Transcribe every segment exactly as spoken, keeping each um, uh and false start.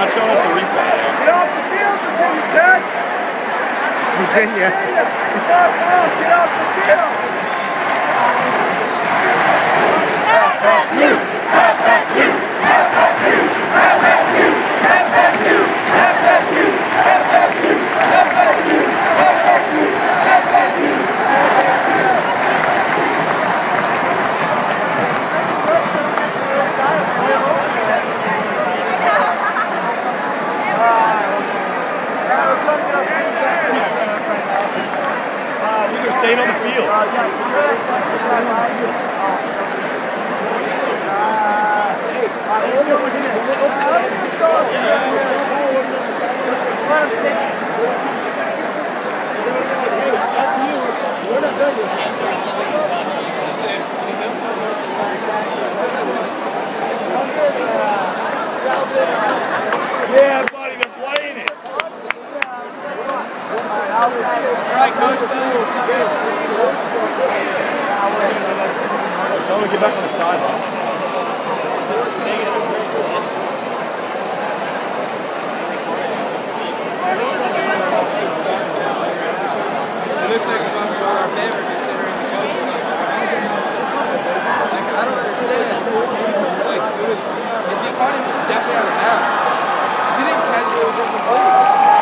not showing us the replay. Get off the field, Virginia Tech! Virginia. Virginia. It's off, off. Get off the field! F S U! F S U! F S U! F S U! F S U! F S U! F S U! F S U! F S U! F S U! Staying on the field. Uh, yeah, buddy, they're playing it. All right, coach. I want to get back on the sideline. It looks like it's supposed to go in our favor considering the coach was like, like, I don't understand. Like, it was, if you caught him, it was definitely out of bounds. If you didn't catch it, it was in the ball.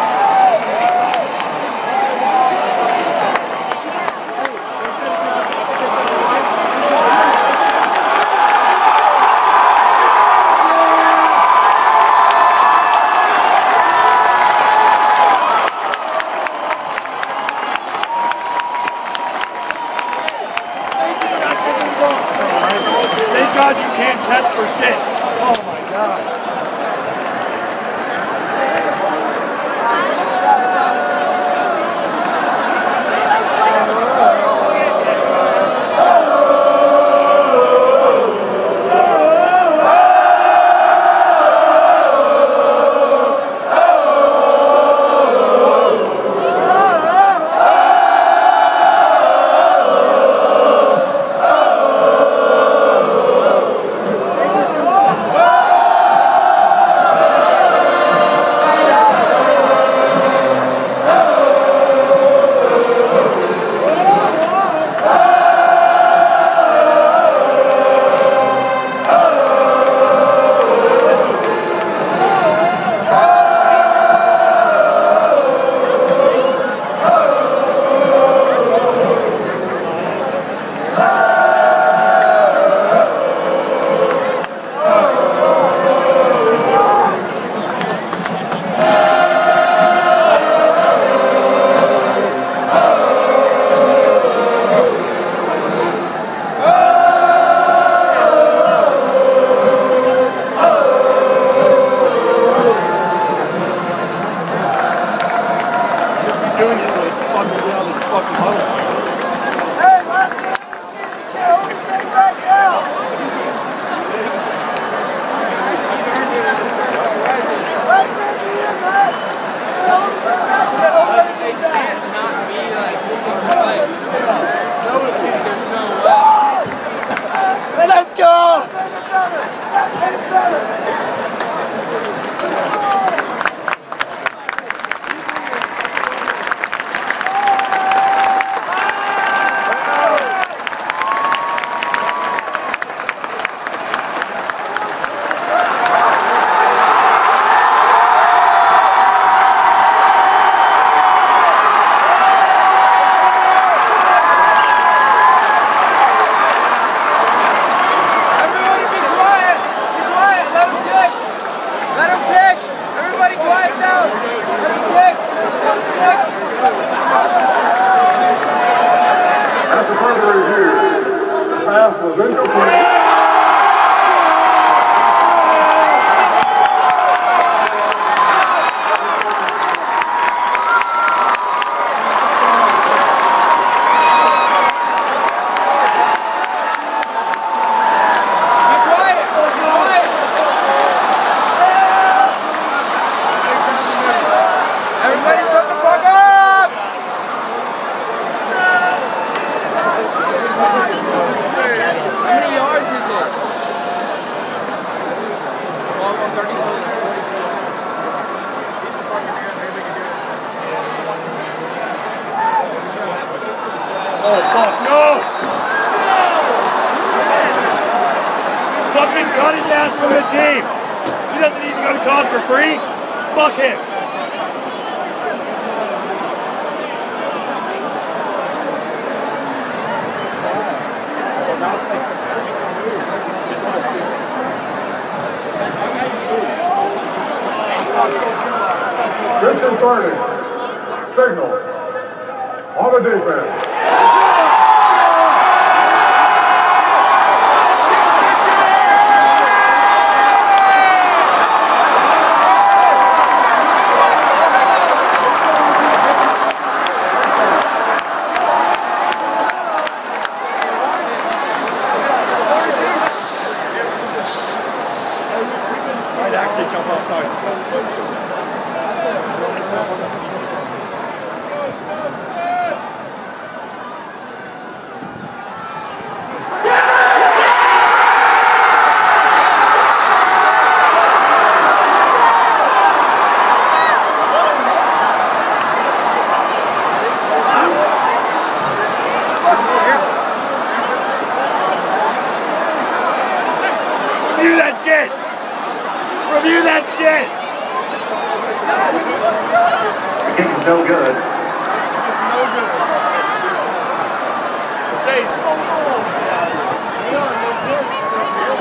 I'm in the yard. ass from the team. He doesn't even go to college for free. Fuck him. Distance learning. Signals. On the defense. Review that shit! It's no good. It's no good. Chase.